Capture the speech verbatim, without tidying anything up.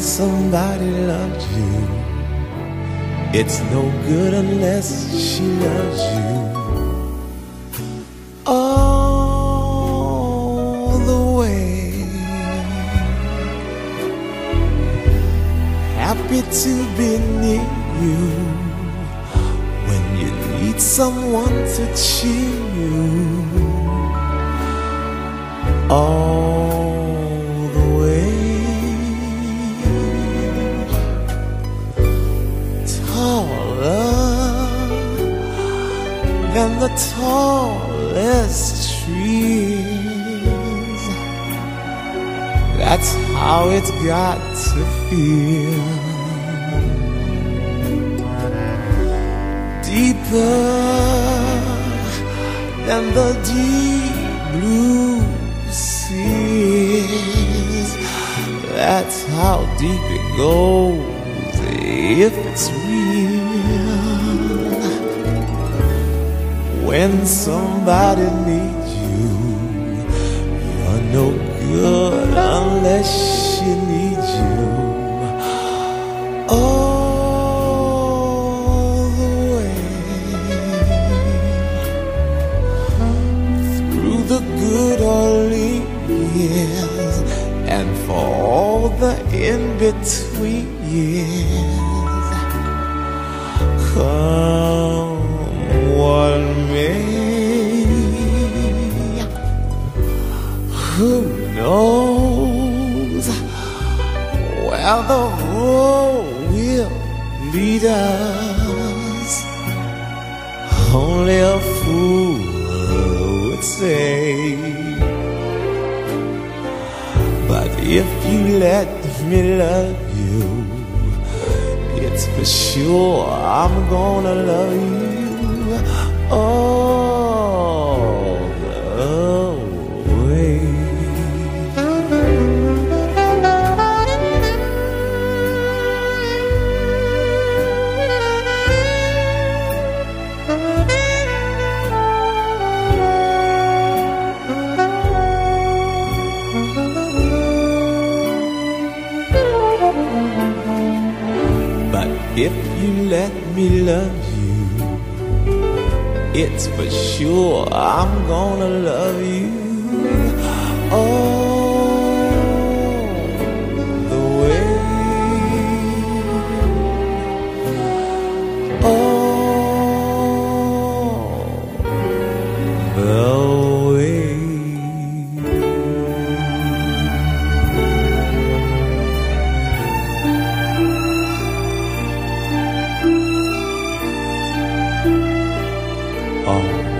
when somebody loves you, it's no good unless she loves you all the way. Happy to be near you when you need someone to cheer you all than the tallest trees. That's how it's got to feel. Deeper than the deep blue seas. That's how deep it goes if it's real. When somebody needs you, you're no good unless she needs you all the way. Through the good early years and for all the in-between years, come what may, who knows where the road will lead us? Only a fool would say. But if you let me love you, it's for sure I'm gonna love you all the way. But if you let me love you, it's for sure I'm gonna love you all the way, all the way. Oh.